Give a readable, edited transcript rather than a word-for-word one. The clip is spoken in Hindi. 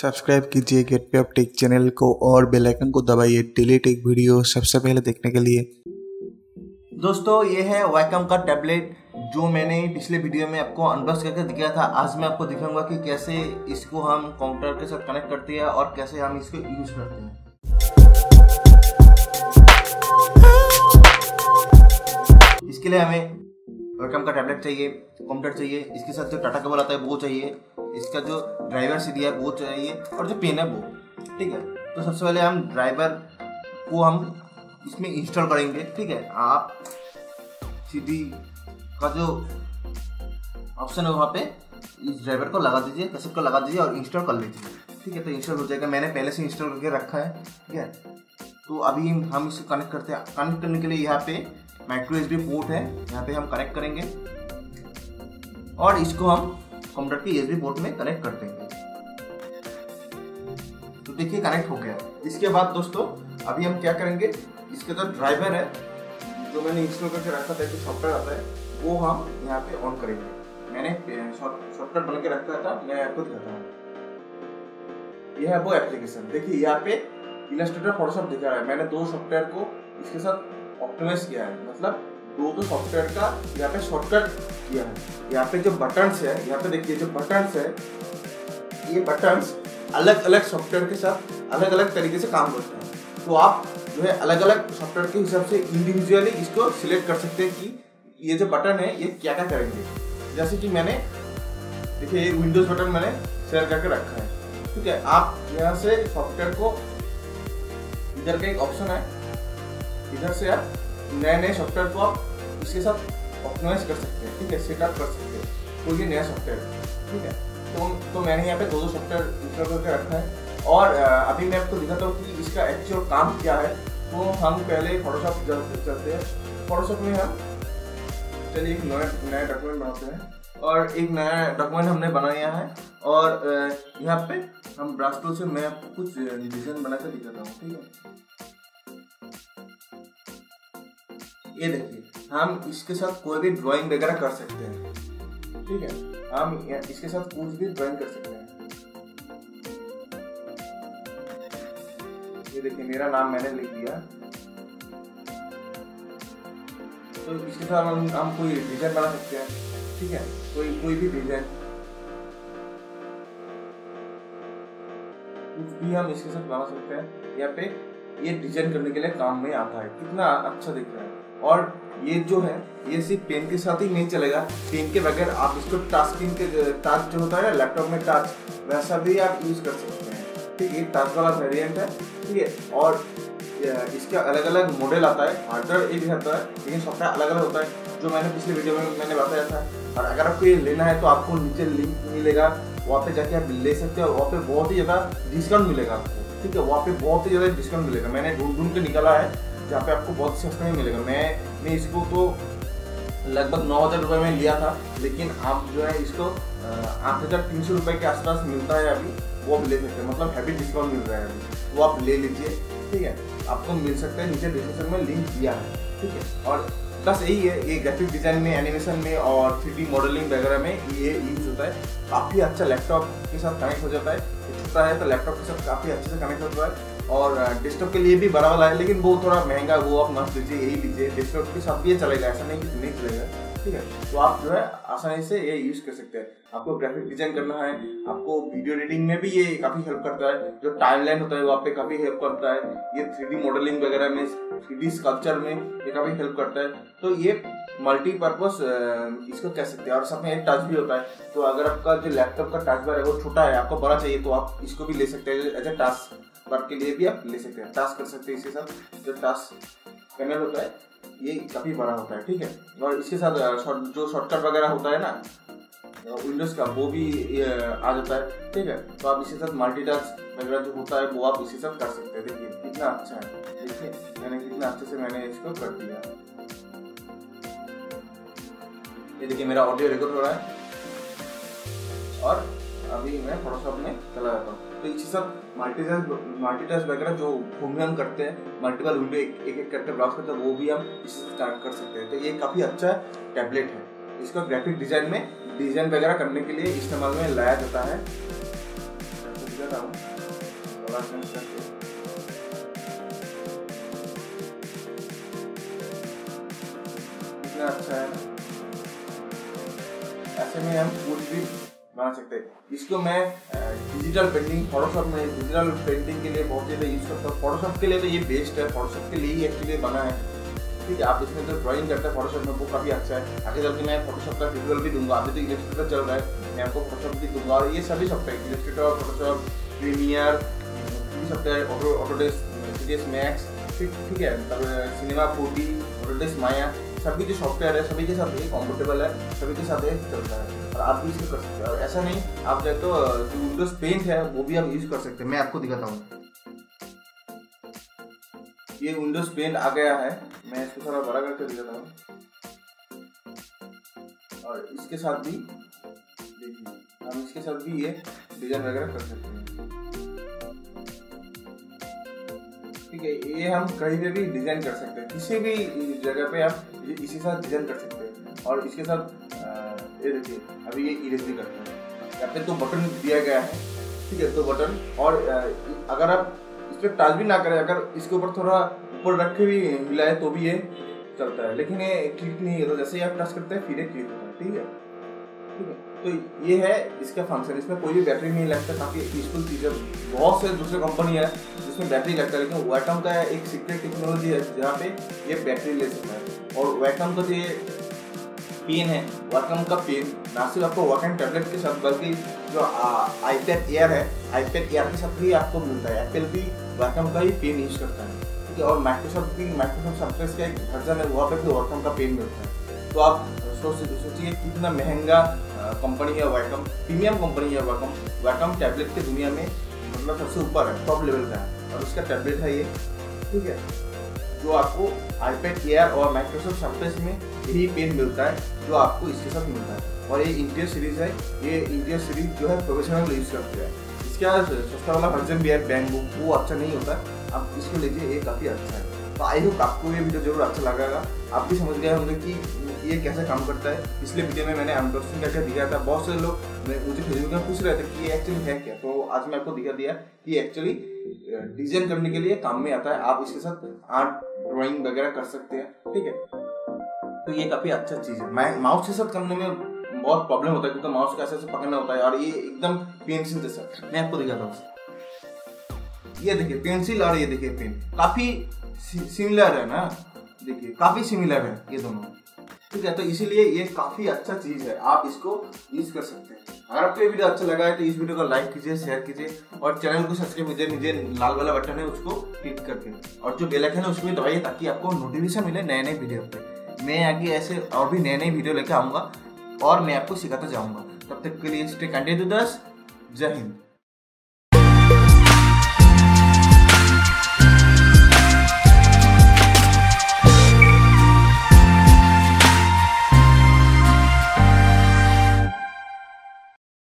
सब्सक्राइब कीजिए गेटवे अप टेक चैनल को और बेल आइकन को दबाइए डेली टेक वीडियो सबसे पहले देखने के लिए। दोस्तों ये है वाईकॉम का टैबलेट जो मैंने पिछले वीडियो में आपको अनबॉक्स करके दिखाया था। आज मैं आपको दिखाऊंगा कि कैसे इसको हम कंप्यूटर के साथ कनेक्ट करते हैं और कैसे हम इसको यूज करते हैं। इसके लिए हमें वाईकॉम का टैबलेट चाहिए, कंप्यूटर चाहिए, इसके साथ जो टाटा केबल आता है वो चाहिए, इसका जो ड्राइवर सीडी है वो चाहिए और जो पेन है वो। ठीक है, तो सबसे पहले हम ड्राइवर को हम इसमें इंस्टॉल करेंगे। ठीक है, आप सीडी का जो ऑप्शन है वहाँ पे इस ड्राइवर को लगा दीजिए, कैसेट को लगा दीजिए और इंस्टॉल कर लीजिए। ठीक है, तो इंस्टॉल हो जाएगा, मैंने पहले से इंस्टॉल करके रखा है। ठीक है, तो अभी हम इसको कनेक्ट करते हैं। कनेक्ट करने के लिए यहाँ पे माइक्रो एसडी पोर्ट है, यहाँ पे हम कनेक्ट करेंगे और इसको हम कंप्यूटर के एसडी पोर्ट में कनेक्ट कर देंगे। तो देखिए कनेक्ट हो गया। इसके बाद दोस्तों अभी हम क्या करेंगे, इसके जो ड्राइवर है जो मैंने इंस्टॉल करके रखा था, जो सॉफ्टवेयर आता है वो हम यहाँ पे ऑन करेंगे। मैंने सॉफ्टवेयर बना के रखा था, मैं आपको दिखाता हूँ। यह है वो एप्लीकेशन, देखिए यहाँ पे इलस्ट्रेटर फोटोशॉप दिखा रहा है। मैंने दो सॉफ्टवेयर को इसके साथ ऑप्टिमाइज किया है, मतलब दो सॉफ्टवेयर का यहाँ पे शॉर्टकट किया है। यहाँ पे जो बटन्स है, यहाँ पे देखिए जो बटन्स है, ये बटन्स अलग अलग सॉफ्टवेयर के साथ अलग अलग तरीके से काम करते हैं। तो आप जो है अलग अलग सॉफ्टवेयर के हिसाब से इंडिविजुअली इसको सिलेक्ट कर सकते हैं कि ये जो बटन है ये क्या क्या करेंगे। जैसे कि मैंने देखिए ये विंडोज बटन मैंने सेलेक्ट करके रखा है। ठीक है, आप यहाँ से सॉफ्टवेयर को इधर का एक ऑप्शन है, इधर से आप नए नए सॉफ्टवेयर को आप इसके साथ ऑप्टिमाइज कर सकते हैं। ठीक है, सेटअप कर सकते हैं कोई भी नया सॉफ्टवेयर। ठीक है, तो मैंने यहाँ पे दो सॉफ्टवेयर इंस्टॉल करके रखा है और अभी मैं आपको दिखाता हूँ कि इसका एक्चुअल काम क्या है। तो हम पहले फोटोशॉप चलते हैं। फोटोशॉप में हम चलिए एक नया डॉक्यूमेंट बनाते हैं और एक नया डॉक्यूमेंट हमने बनाया है और यहाँ पे हम ब्रश टूल से मैं आपको कुछ डिजाइन बना कर दिखाता हूँ। ठीक है, ये देखिए हम इसके साथ कोई भी ड्राइंग वगैरह कर सकते हैं। ठीक है, हम इसके साथ कुछ भी ड्राइंग कर सकते हैं। ये देखिए मेरा नाम मैंने लिख दिया, तो इसके साथ हम कोई डिजाइन बना सकते हैं। ठीक है, कोई भी डिजाइन कुछ भी हम इसके साथ बना सकते हैं। यहाँ पे ये डिजाइन करने के लिए काम में आता है। कितना अच्छा दिख रहा है। और ये जो है ये सिर्फ पेन के साथ ही नहीं चलेगा, पेन के बगैर आप इसको टच स्क्रीन के टच जो होता है ना लैपटॉप में टच, वैसा भी आप यूज़ कर सकते हैं। ठीक है, ये टच वाला वेरिएंट है। ठीक है, और इसका अलग अलग मॉडल आता है, हार्डवेयर एक रहता है लेकिन सॉफ्टवेयर अलग अलग होता है, जो मैंने पिछले वीडियो में मैंने बताया था। और अगर आपको ये लेना है तो आपको नीचे लिंक मिलेगा, वहाँ पे जाके आप ले सकते हो। वहाँ पे बहुत ही ज़्यादा डिस्काउंट मिलेगा आपको। ठीक है, वहाँ पे बहुत ही ज़्यादा डिस्काउंट मिलेगा, मैंने ढूंढ ढूंढ के निकाला है जहाँ पे आपको बहुत सस्ते में मिलेगा। मैं इसको तो लगभग 9,000 रुपये में लिया था, लेकिन आप जो है इसको 8,300 रुपये के आसपास मिलता है अभी, वो आप ले सकते हैं। मतलब हैवी डिस्काउंट मिल रहा है अभी, वो आप ले लीजिए। ठीक है, आपको मिल सकता है, नीचे डिस्क्रिप्शन में लिंक दिया है। ठीक है, और बस यही है, ये ग्राफिक डिज़ाइन में, एनिमेशन में और 3D मॉडलिंग वगैरह में ये यूज़ होता है। काफ़ी अच्छा लैपटॉप के साथ कनेक्ट हो जाता है, छोटा है तो लैपटॉप के साथ काफ़ी अच्छे से कनेक्ट होता है। और डेस्कटॉप के लिए भी बड़ा वाला है, लेकिन वो थोड़ा महंगा, वो आप मत लीजिए, यही लीजिए। डेस्कटॉप के साथ ये चलेगा, ऐसा नहीं कि नहीं चलेगा। ठीक है, तो आप जो है आसानी से ये यूज़ कर सकते हैं। आपको ग्राफिक डिजाइन करना है, आपको वीडियो एडिटिंग में भी ये काफ़ी हेल्प करता है। जो टाइमलाइन होता है वहाँ पे काफ़ी हेल्प करता है, ये 3D मॉडलिंग वगैरह में, 3D स्कल्पचर में ये काफ़ी हेल्प करता है। तो ये मल्टीपर्पज़ इसको कह सकते हैं और साथ में एक टच भी होता है। तो अगर आपका जो लैपटॉप का टच बार है वो छोटा है, आपको बड़ा चाहिए, तो आप इसको भी ले सकते हैं। एज ए टास्क वर्क के लिए भी आप ले सकते हैं, टास्क कर सकते हैं। इसके साथ जो टास्क पैनल होता है ये काफ़ी बड़ा होता है। ठीक है, और इसके साथ जो शॉर्टकट वगैरह होता है ना विंडोज़ का, वो भी आ जाता है। ठीक है, तो आप इसके साथ मल्टीटास्क वगैरह जो होता है वो आप इसके साथ कर सकते हैं। देखिए कितना अच्छा है, देखिए मैंने कितना अच्छे से मैंने इसको कर दिया। ये देखिए मेरा ऑडियो रिकॉर्ड हो रहा है और अभी मैं फोटोशॉप में चला जाता हूँ। तो इसके साथ मल्टीटास्क वगैरह जो घूमने हम करते हैं, मल्टीपल विंडो एक एक करके ब्राउज करते हैं, वो भी हम इससे स्टार्ट कर सकते हैं। तो ये काफ़ी अच्छा टैबलेट है, इसको ग्राफिक डिज़ाइन में डिज़ाइन वगैरह करने के लिए इस्तेमाल में लाया जाता है। कर रहा हूँ थोड़ा कम करके। अच्छा है, ऐसे में हम कुछ भी बना सकते हैं। इसको मैं डिजिटल पेंटिंग फोटोशॉप में डिजिटल पेंटिंग के लिए बहुत ज़्यादा यूज़ करता हूँ। फोटोशॉप के लिए तो ये बेस्ट है, फोटोशॉप के लिए ही एक्चुअली बना है। ठीक है, आप इसमें जो ड्राइंग करते हैं फोटोशॉप में वो काफ़ी अच्छा है। आगे चल के मैं फोटोशॉप का ट्यूटोरियल भी दूंगा। अभी तो इलस्ट्रेटर चल रहा है, मैं आपको फोटोशॉप भी दूंगा। ये सभी सॉफ्टवेयर इलस्ट्रेटर, फोटोशॉप, प्रीमियर, सभी सॉफ्टवेयर, ऑटोडेस्क मैक्स, ठीक है, सिनेमा 4D, ऑटोडेस्क माया, सभी जो सॉफ्टवेयर है सभी के साथ ये कॉम्फर्टेबल है, सभी के साथ ये चलता है और आप भी इसको कर सकते हैं। और ऐसा नहीं, आप चाहे तो जो विंडोज पेंट है वो भी आप यूज़ कर सकते हैं। मैं आपको दिखाता हूँ, ये विंडोज पेंट आ गया है। मैं इसको थोड़ा बड़ा करके दिखाता हूँ और इसके साथ भी देखिए, हम इसके साथ भी ये डिजाइन वगैरह कर सकते हैं। ठीक है, ये हम कहीं पे भी डिजाइन कर सकते हैं, किसी भी जगह पे आप इसी साथ डिजाइन कर सकते हैं। और इसके साथ ये देखिए, अभी ये इरेज भी करते हैं। यहाँ पे तो बटन दिया गया है, ठीक है, तो बटन, और अगर आप इस पर टच भी ना करें, अगर इसके ऊपर थोड़ा ऊपर रख के भी हिलाए तो भी ये चलता है, लेकिन ये क्लिक नहीं होता। जैसे ही आप टच करते हैं फिर ये क्लिक होता है। ठीक है, ठीक है, तो ये है इसका फंक्शन। इसमें कोई भी बैटरी नहीं लगता, काफ़ी यूजफुल चीज़ है। बहुत से दूसरे कंपनी है जिसमें बैटरी लगता है, लेकिन वैकम का एक सीक्रेट टेक्नोलॉजी है जहाँ पे ये बैटरी ले सकता है। और वैकम का जो पेन है, वैकम का पेन ना सिर्फ आपको वैकम टैबलेट के साथ बल्कि जो आईपैड एयर है, आईपैड एयर के साथ भी आपको मिलता है। एप्पल भी वैकम का ही पेन यूज करता है, ठीक है, और माइक्रोसॉफ्ट भी, माइक्रोसॉफ्ट सरफेस का एक वर्जन है, वहाँ पर भी वैकम का पेन मिलता है। तो आप सोचिए कितना महंगा कंपनी है वैकम, प्रीमियम कंपनी है वैकम। वैकम टैबलेट की दुनिया में मतलब सबसे ऊपर है, टॉप लेवल का है, और उसका टैबलेट है ये। ठीक है, जो आपको आईपैड एयर और माइक्रोसॉफ्ट सरफेस में यही पेन मिलता है जो आपको इसके साथ मिलता है। और ये इंटीरियर सीरीज है, ये इंटीरियर सीरीज जो है प्रोफेशनल यूज करते हैं। इसका सस्ता वाला वर्जन भी है, बैंगबू, वो अच्छा नहीं होता। आप इसको लीजिए, ये काफ़ी अच्छा है। तो आई होप आपको ये वीडियो जरूर अच्छा लगेगा। आप भी समझ गए होंगे कि ये कैसे काम करता है। पिछले वीडियो में मैंने अनबॉक्सिंग करके दिखाया था। बहुत से लोग मुझे फेसबुक में पूछ रहे थे कि ये एक्चुअली है क्या, तो आज मैं आपको दिखा दिया कि एक्चुअली डिजाइन करने के लिए काम में आता है। आप इसके साथ आर्ट ड्राइंग वगैरह कर सकते हैं। ठीक है, तो ये काफ़ी अच्छा चीज़ है। मैं माउस के साथ करने में बहुत प्रॉब्लम होता है क्योंकि माउस कैसे ऐसे पकड़ना होता है, और ये एकदम पेंसिल जैसा। मैं आपको दिखाता हूँ, ये देखिए पेंसिल और ये देखिए पेन, काफ़ी सिमिलर है ना। देखिए काफ़ी सिमिलर है ये दोनों। ठीक है, तो इसीलिए ये काफ़ी अच्छा चीज़ है, आप इसको यूज़ कर सकते हैं। अगर आपको ये वीडियो अच्छा लगा है तो इस वीडियो को लाइक कीजिए, शेयर कीजिए, और चैनल को सब्सक्राइब कीजिए। नीचे लाल वाला बटन है उसको क्लिक करके, और जो बेल आइकन है उसको भी दबाइए ताकि आपको नोटिफिकेशन मिले नए नए वीडियो पर। मैं आगे ऐसे और भी नए नए वीडियो लेकर आऊँगा और मैं आपको सिखाता जाऊँगा। तब तक के लिए स्टे कनेक्टेड विद अस। जय हिंद।